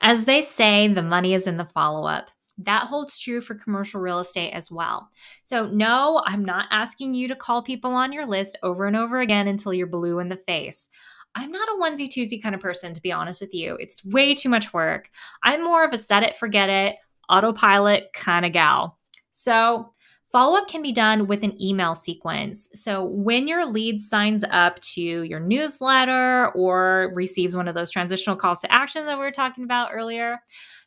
As they say, the money is in the follow-up. That holds true for commercial real estate as well. So no, I'm not asking you to call people on your list over and over again until you're blue in the face. I'm not a onesie-twosie kind of person, to be honest with you. It's way too much work. I'm more of a set-it-forget-it, autopilot kind of gal. So follow-up can be done with an email sequence. So when your lead signs up to your newsletter or receives one of those transitional calls to action that we were talking about earlier,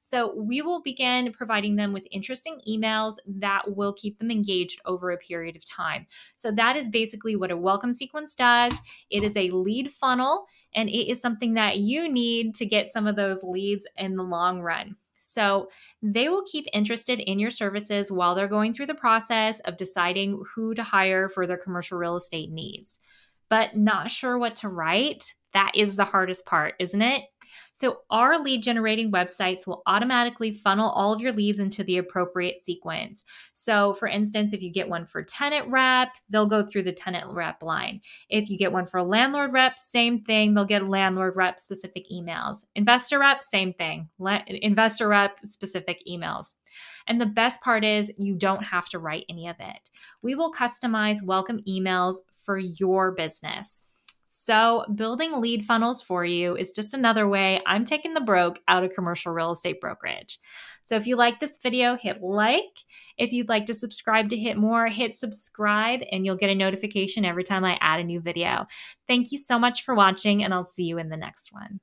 so we will begin providing them with interesting emails that will keep them engaged over a period of time. So that is basically what a welcome sequence does. It is a lead funnel, and it is something that you need to get some of those leads in the long run. So they will keep interested in your services while they're going through the process of deciding who to hire for their commercial real estate needs. But not sure what to write? That is the hardest part, isn't it? So our lead generating websites will automatically funnel all of your leads into the appropriate sequence. So for instance, if you get one for tenant rep, they'll go through the tenant rep line. If you get one for landlord rep, same thing. They'll get landlord rep specific emails. Investor rep, same thing. Investor rep specific emails. And the best part is you don't have to write any of it. We will customize welcome emails for your business. So building lead funnels for you is just another way I'm taking the broke out of commercial real estate brokerage. So if you like this video, hit like. If you'd like to subscribe to hit more, hit subscribe, and you'll get a notification every time I add a new video. Thank you so much for watching, and I'll see you in the next one.